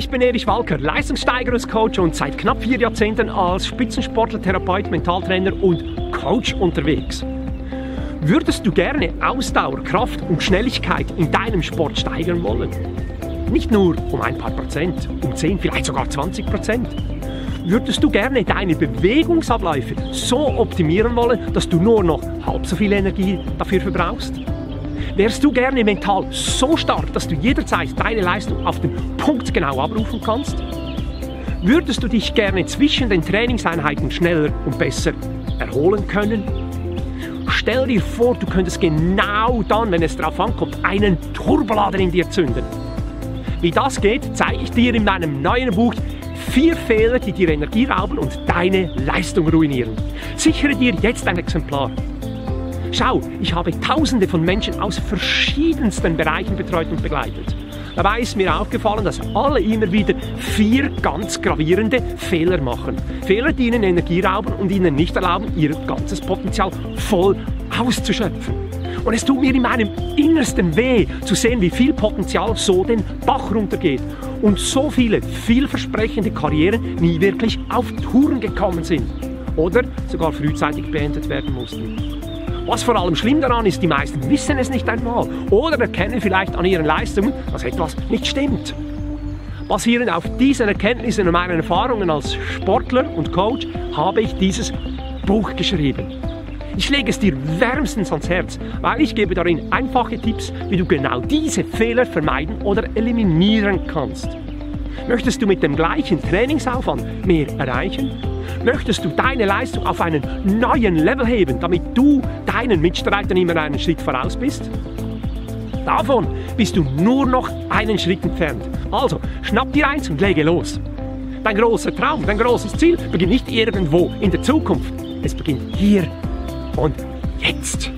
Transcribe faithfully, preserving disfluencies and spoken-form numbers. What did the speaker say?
Ich bin Erich Walker, Leistungssteigerungscoach und seit knapp vier Jahrzehnten als Spitzensportler, Therapeut, Mentaltrainer und Coach unterwegs. Würdest du gerne Ausdauer, Kraft und Schnelligkeit in deinem Sport steigern wollen? Nicht nur um ein paar Prozent, um zehn, vielleicht sogar zwanzig Prozent. Würdest du gerne deine Bewegungsabläufe so optimieren wollen, dass du nur noch halb so viel Energie dafür verbrauchst? Wärst du gerne mental so stark, dass du jederzeit deine Leistung auf den Punkt genau abrufen kannst? Würdest du dich gerne zwischen den Trainingseinheiten schneller und besser erholen können? Stell dir vor, du könntest genau dann, wenn es darauf ankommt, einen Turbolader in dir zünden. Wie das geht, zeige ich dir in meinem neuen Buch Vier Fehler, die dir Energie rauben und deine Leistung ruinieren. Sichere dir jetzt ein Exemplar. Schau, ich habe Tausende von Menschen aus verschiedensten Bereichen betreut und begleitet. Dabei ist mir aufgefallen, dass alle immer wieder vier ganz gravierende Fehler machen. Fehler, die ihnen Energie rauben und ihnen nicht erlauben, ihr ganzes Potenzial voll auszuschöpfen. Und es tut mir in meinem Innersten weh, zu sehen, wie viel Potenzial so den Bach runtergeht und so viele vielversprechende Karrieren nie wirklich auf Touren gekommen sind oder sogar frühzeitig beendet werden mussten. Was vor allem schlimm daran ist, die meisten wissen es nicht einmal oder erkennen vielleicht an ihren Leistungen, dass etwas nicht stimmt. Basierend auf diesen Erkenntnissen und meinen Erfahrungen als Sportler und Coach habe ich dieses Buch geschrieben. Ich lege es dir wärmstens ans Herz, weil ich gebe darin einfache Tipps, wie du genau diese Fehler vermeiden oder eliminieren kannst. Möchtest du mit dem gleichen Trainingsaufwand mehr erreichen? Möchtest du deine Leistung auf einen neuen Level heben, damit du deinen Mitstreitern immer einen Schritt voraus bist? Davon bist du nur noch einen Schritt entfernt. Also schnapp dir eins und lege los. Dein großer Traum, dein großes Ziel beginnt nicht irgendwo in der Zukunft. Es beginnt hier und jetzt.